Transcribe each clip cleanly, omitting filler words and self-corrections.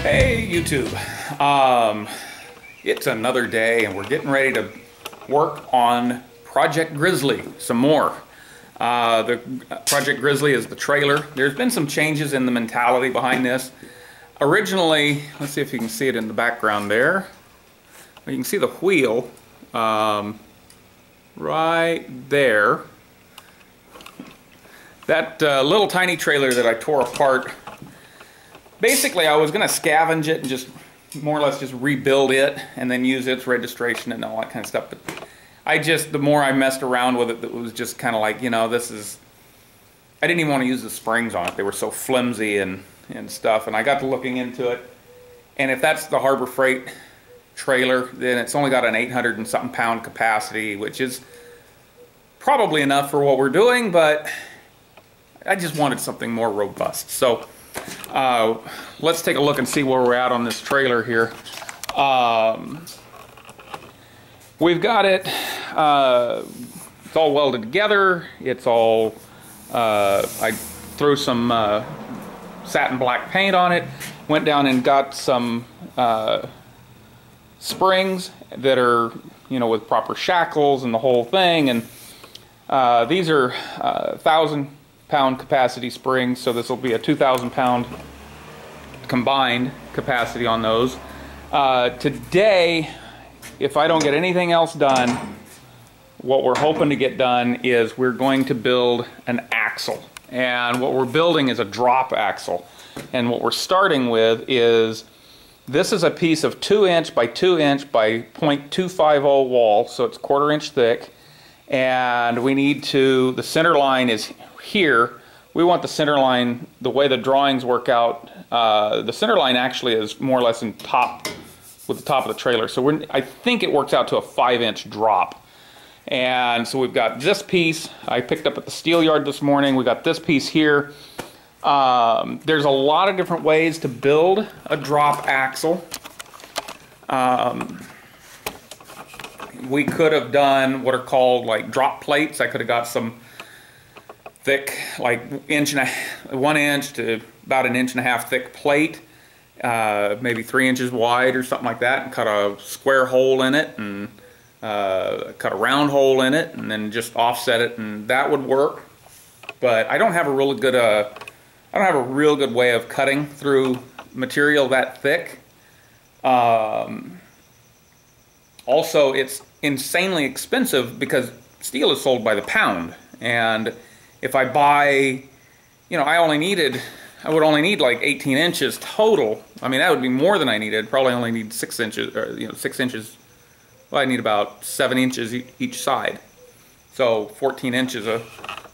Hey YouTube, it's another day and we're getting ready to work on Project Grizzly some more. The Project Grizzly is the trailer. There's been some changes in the mentality behind this. Originally, let's see if you can see it in the background there. You can see the wheel right there. That little tiny trailer that I tore apart, basically I was going to scavenge it and just more or less just rebuild it and then use its registration and all that kind of stuff. But I just, the more I messed around with it, it was just kind of like, you know, this is, I didn't even want to use the springs on it. They were so flimsy and stuff, and I got to looking into it, and if that's the Harbor Freight trailer, then it's only got an 800 and something pound capacity, which is probably enough for what we're doing, but I just wanted something more robust. So let's take a look and see where we're at on this trailer here. We've got it, it's all welded together, it's all, I threw some satin black paint on it, went down and got some springs that are, you know, with proper shackles and the whole thing, and these are 1,000 pound capacity springs, so this will be a 2,000 pound combined capacity on those. Today, if I don't get anything else done, what we're hoping to get done is we're going to build an axle, and what we're building is a drop axle, and what we're starting with is this is a piece of 2" by 2" by .250 wall, so it's 1/4" thick, and we need to, the center line is here. We want the center line, the way the drawings work out, the center line actually is more or less in top with the top of the trailer, so we're, I think it works out to a 5" drop. And so we've got this piece I picked up at the steel yard this morning. We got this piece here. There's a lot of different ways to build a drop axle. We could have done what are called like drop plates. I could have got some thick, like 1 inch to about 1.5 inch thick plate, maybe 3 inches wide or something like that, and cut a square hole in it and cut a round hole in it and then just offset it, and that would work. But I don't have a really good I don't have a real good way of cutting through material that thick. Also, it's insanely expensive because steel is sold by the pound. And if I buy, you know, I would only need like 18 inches total. I mean, that would be more than I needed. Probably only need 6 inches, or, you know, 6 inches. Well, I need about 7 inches each side. So 14 inches of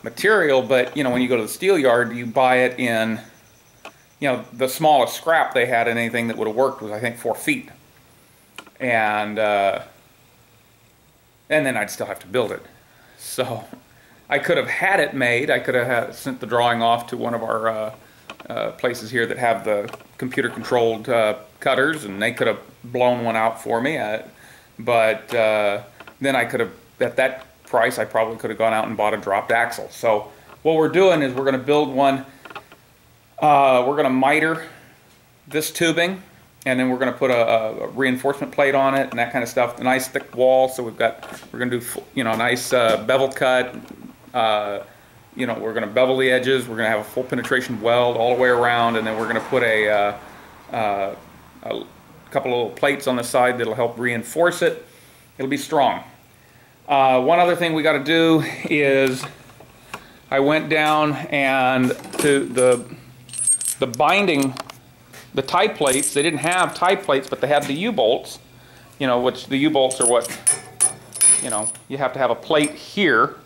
material, but you know, when you go to the steel yard, you buy it in, you know, the smallest scrap they had in anything that would have worked was, I think, 4 feet, and then I'd still have to build it. So I could have had it made. I could have sent the drawing off to one of our places here that have the computer-controlled cutters, and they could have blown one out for me. But then I could have, at that price, I probably could have gone out and bought a dropped axle. So what we're doing is we're going to build one, we're going to miter this tubing, and then we're going to put a reinforcement plate on it and that kind of stuff. A nice thick wall, so we've got, we're going to do, you know, a nice bevel cut, you know, we're going to bevel the edges, we're going to have a full penetration weld all the way around, and then we're going to put a couple of little plates on the side that'll help reinforce it. It'll be strong. One other thing we got to do is I went down and to the binding, the tie plates. They didn't have tie plates, but they had the U-bolts, you know, which the U-bolts are what, you know, you have to have a plate here.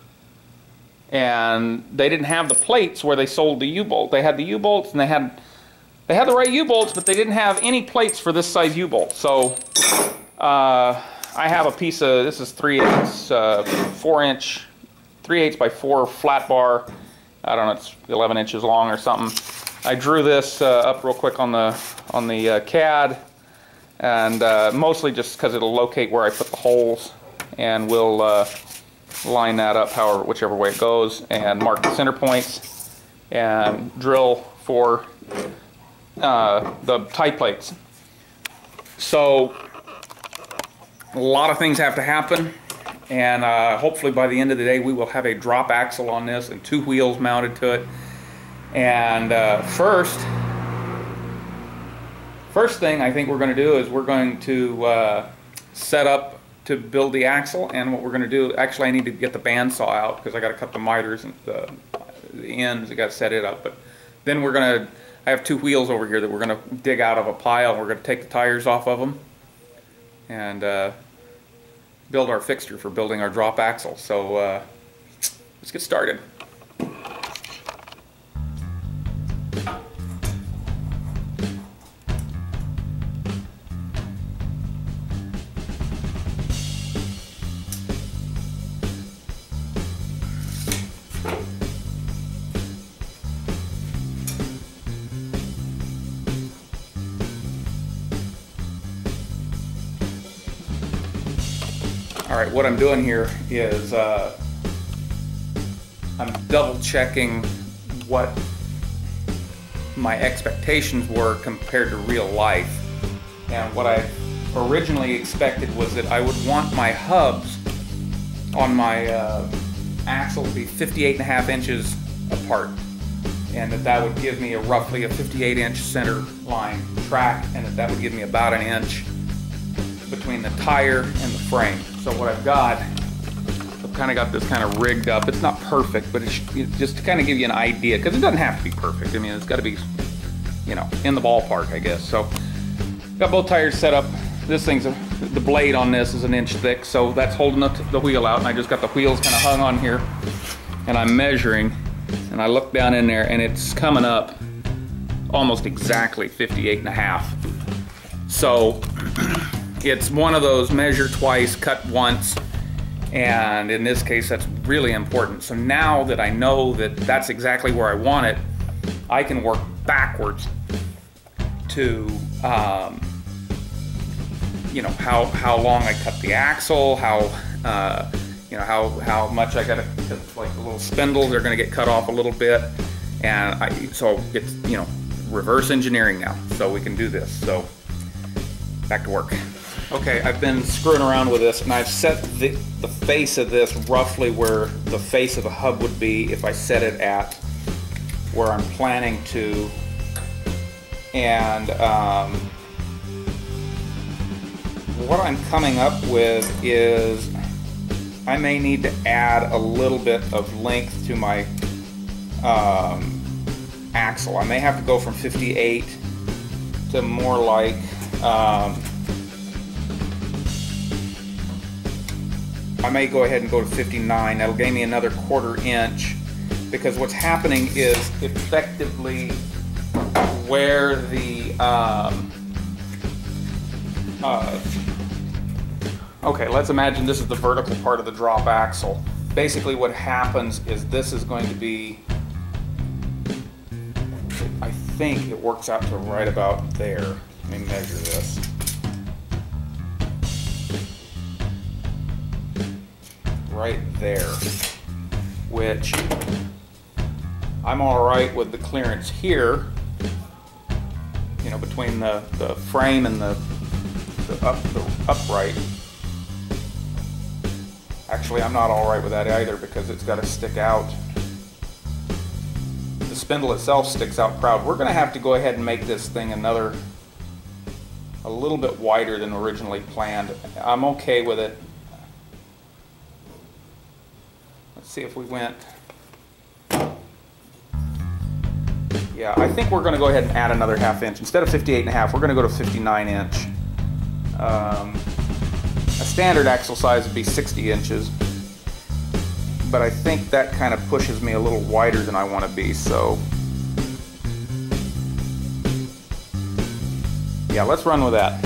And they didn't have the plates where they sold the U-bolt. They had the U-bolts, and they had the right U-bolts, but they didn't have any plates for this size U-bolt. So I have a piece of, this is 3/8 by 4 flat bar. I don't know, it's 11 inches long or something. I drew this up real quick on the CAD, and mostly just because it'll locate where I put the holes and we'll line that up however, whichever way it goes, and mark the center points and drill for the tie plates. So a lot of things have to happen, and hopefully by the end of the day we will have a drop axle on this and two wheels mounted to it. And first thing I think we're going to do is we're going to set up to build the axle. And what we're going to do, actually I need to get the bandsaw out because I got to cut the miters and the ends. I got to set it up. But then we're going to, I have two wheels over here that we're going to dig out of a pile. We're going to take the tires off of them and build our fixture for building our drop axle. So let's get started. Alright, what I'm doing here is I'm double checking what my expectations were compared to real life. And what I originally expected was that I would want my hubs on my axle to be 58.5 inches apart, and that would give me a roughly a 58-inch center line track, and that would give me about an inch between the tire and the frame. So what I've kind of got this kind of rigged up. It's not perfect, but it's just to kind of give you an idea, because it doesn't have to be perfect. I mean, it's got to be, you know, in the ballpark, I guess. So got both tires set up. This thing's, the blade on this is an inch thick, so that's holding up the wheel out, and I just got the wheels kind of hung on here, and I'm measuring, and I look down in there, and it's coming up almost exactly 58.5. So it's one of those measure twice, cut once, and in this case that's really important. So now that I know that that's exactly where I want it, I can work backwards to you know, how long I cut the axle, you know, how much I gotta, like the little spindles are gonna get cut off a little bit, and so it's, you know, reverse engineering now, so we can do this. So back to work. Okay, I've been screwing around with this, and I've set the face of this roughly where the face of the hub would be if I set it at where I'm planning to. And what I'm coming up with is I may need to add a little bit of length to my axle. I may have to go from 58 to more like I may go ahead and go to 59. That'll gain me another quarter inch, because what's happening is effectively where the okay, let's imagine this is the vertical part of the drop axle. Basically what happens is this is going to be, I think it works out to right about there. Let me measure this. Right there, which I'm all right with the clearance here, you know, between the frame and the upright. Actually, I'm not all right with that either, because it's got to stick out. The spindle itself sticks out proud. We're going to have to go ahead and make this thing another, a little bit wider than originally planned. I'm okay with it. Let's see if we went. Yeah, I think we're going to go ahead and add another half inch. Instead of 58.5, we're going to go to 59 inch. A standard axle size would be 60 inches, but I think that kind of pushes me a little wider than I want to be. So yeah, let's run with that.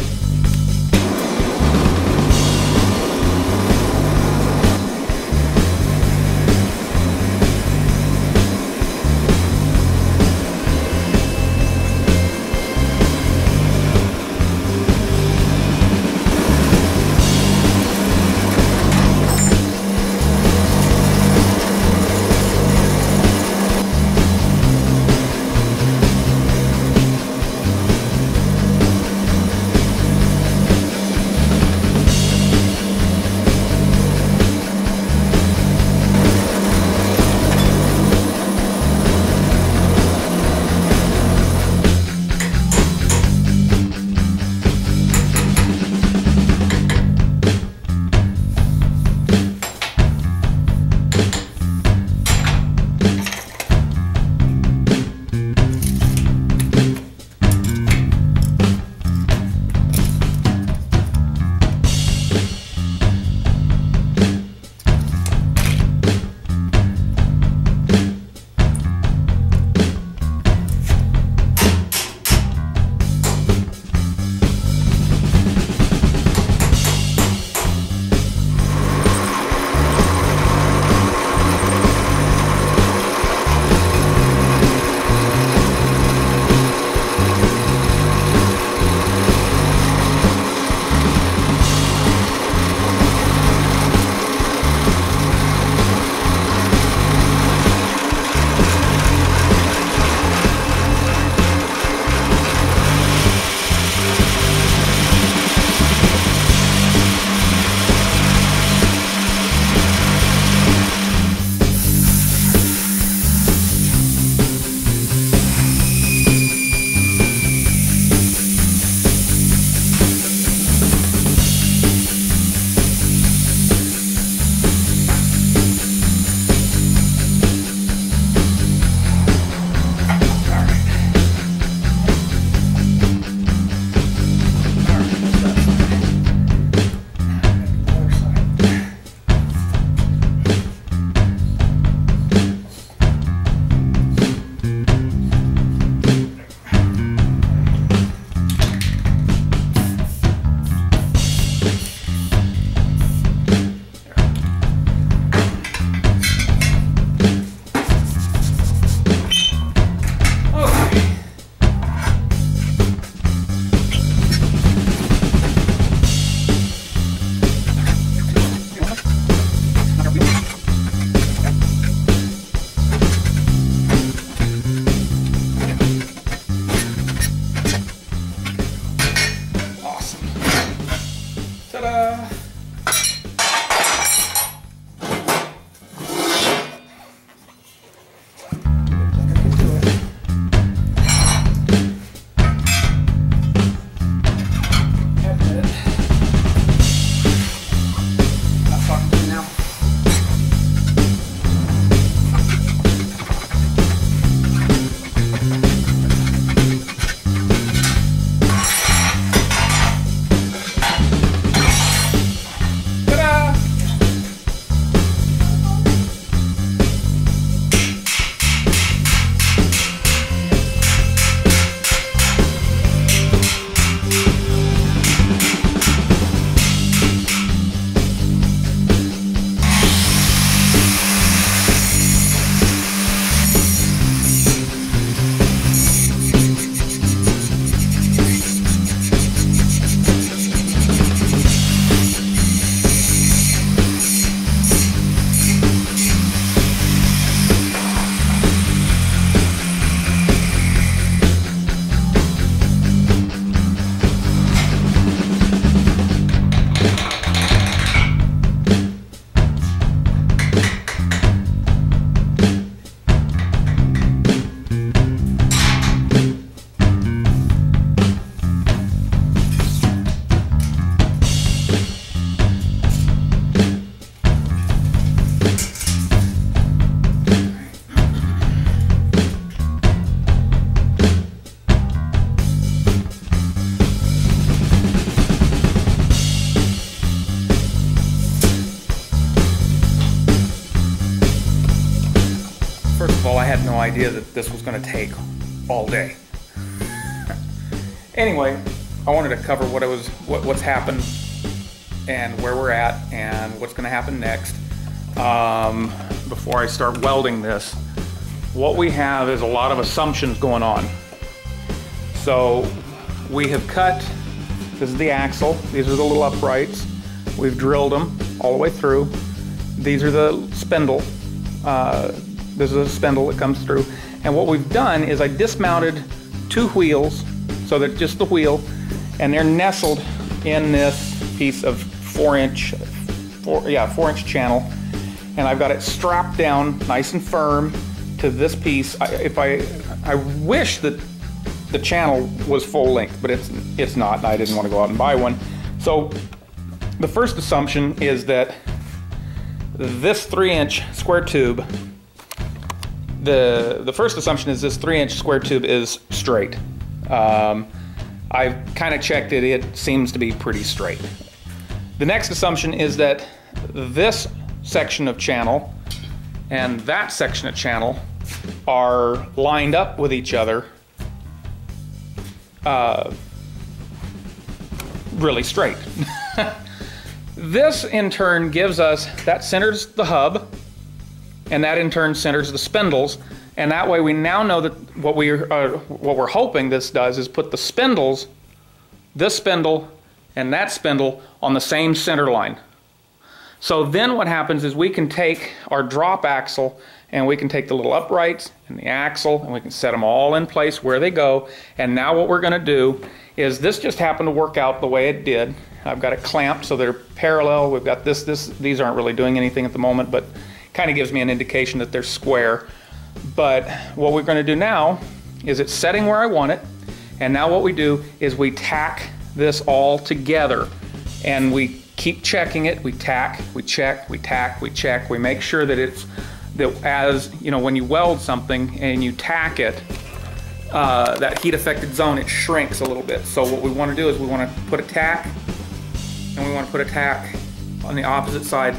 of all, I had no idea that this was going to take all day. Anyway, I wanted to cover what's happened and where we're at and what's going to happen next. Before I start welding this, what we have is a lot of assumptions going on. So we have cut, this is the axle, these are the little uprights, we've drilled them all the way through, these are the spindle, this is a spindle that comes through, and what we've done is I dismounted two wheels, so that just the wheel, and they're nestled in this piece of 4-inch channel, and I've got it strapped down nice and firm to this piece. I wish that the channel was full length, but it's not, and I didn't want to go out and buy one. So the first assumption is that this 3-inch square tube, the first assumption is this 3-inch square tube is straight. I've kind of checked it, it seems to be pretty straight. The next assumption is that this section of channel and that section of channel are lined up with each other really straight. This in turn gives us, that centers the hub, and that in turn centers the spindles, and that way we now know that what we're hoping this does is put the spindles, this spindle and that spindle, on the same center line. So then what happens is we can take our drop axle and we can take the little uprights and the axle and we can set them all in place where they go. And now what we're going to do is, this just happened to work out the way it did. I've got it clamped so they're parallel. We've got these aren't really doing anything at the moment, but kind of gives me an indication that they're square. But what we're going to do now is, it's setting where I want it, and now what we do is we tack this all together, and we keep checking it. We tack, we check, we tack, we check. We make sure that it's, that as you know, when you weld something and you tack it, that heat affected zone, it shrinks a little bit. So what we want to do is we want to put a tack, and we want to put a tack on the opposite side,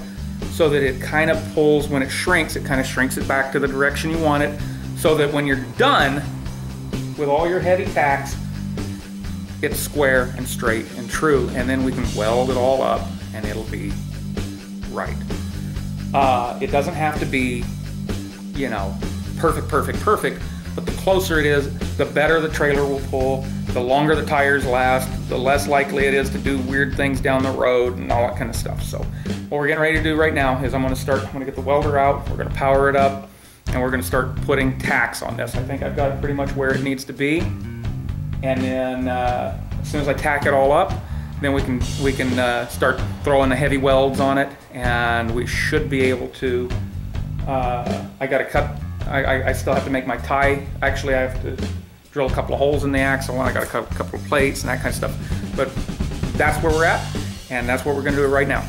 so that it kind of pulls, when it kind of shrinks it back to the direction you want it, so that when you're done with all your heavy tacks, it's square and straight and true, and then we can weld it all up and it'll be right. It doesn't have to be, you know, perfect, but the closer it is, the better the trailer will pull, the longer the tires last, the less likely it is to do weird things down the road and all that kind of stuff. So what we're getting ready to do right now is I'm gonna get the welder out, we're gonna power it up, and we're gonna start putting tacks on this. I think I've got it pretty much where it needs to be. And then as soon as I tack it all up, then we can start throwing the heavy welds on it, and we should be able to. I still have to make my tie. Actually, I have to drill a couple of holes in the axle, and I got to cut a couple of plates and that kind of stuff. But that's where we're at, and that's what we're going to do right now.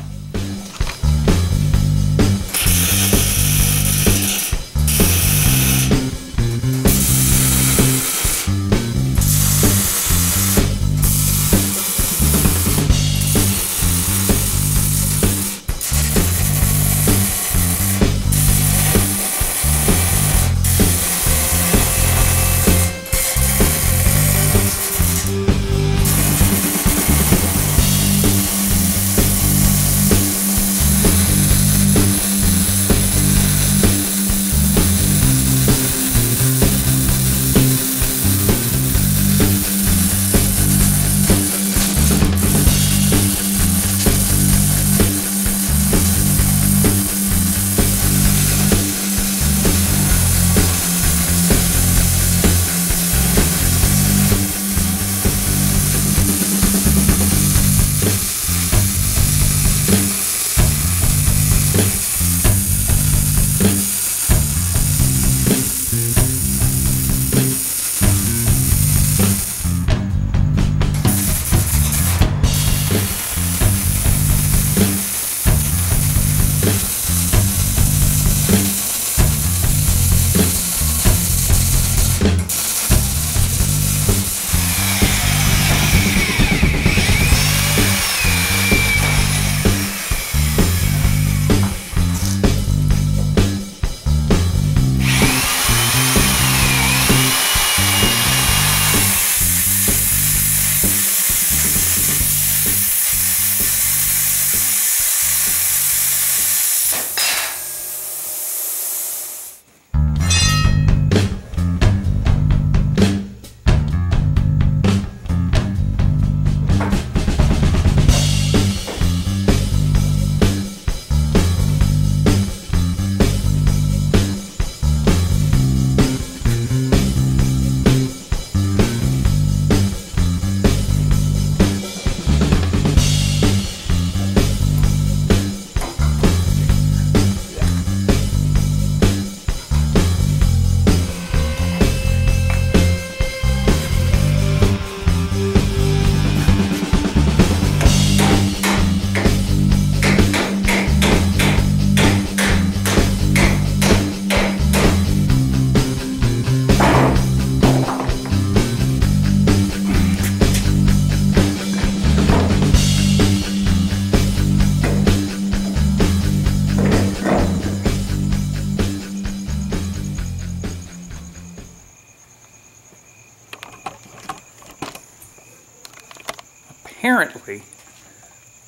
apparently,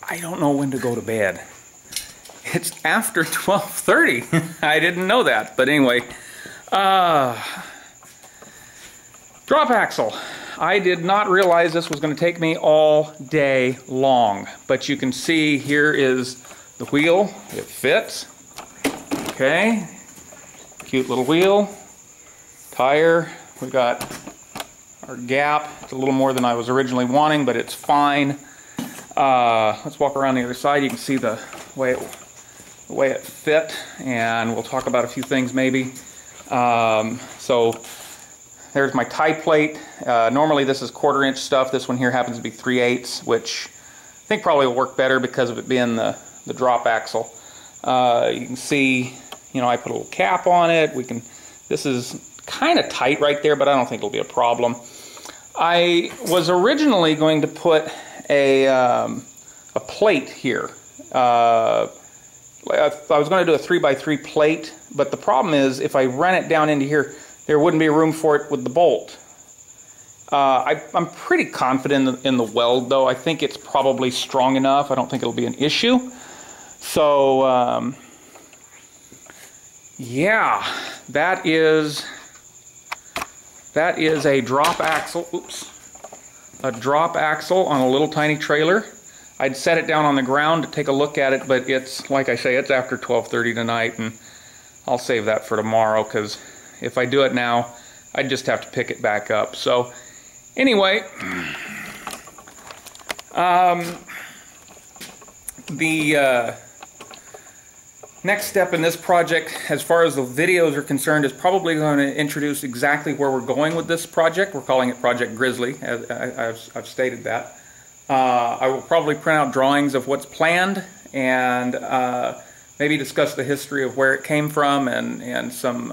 I don't know when to go to bed. It's after 12:30. I didn't know that, but anyway. Drop axle. I did not realize this was going to take me all day long, but you can see here is the wheel. It fits. Okay. Cute little wheel. Tire. We've got our gap. It's a little more than I was originally wanting, but it's fine. Let's walk around the other side. You can see the way it fit, and we'll talk about a few things maybe. So there's my tie plate. Normally this is 1/4 inch stuff. This one here happens to be 3/8, which I think probably will work better because of it being the drop axle. You can see, you know, I put a little cap on it. We can. This is kind of tight right there, but I don't think it'll be a problem. I was originally going to put a plate here. I was going to do a 3x3 plate, but the problem is if I run it down into here, there wouldn't be room for it with the bolt. I'm pretty confident in the weld, though. I think it's probably strong enough. I don't think it'll be an issue. So, yeah, that is a drop axle. Oops, a drop axle on a little tiny trailer. I'd set it down on the ground to take a look at it, but it's, like I say, it's after 12:30 tonight, and I'll save that for tomorrow, because if I do it now, I'd just have to pick it back up. So, anyway, the next step in this project, as far as the videos are concerned, is probably going to introduce exactly where we're going with this project. We're calling it Project Grizzly, as I've stated that. I will probably print out drawings of what's planned, and maybe discuss the history of where it came from, and some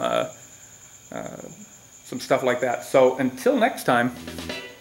stuff like that. So until next time.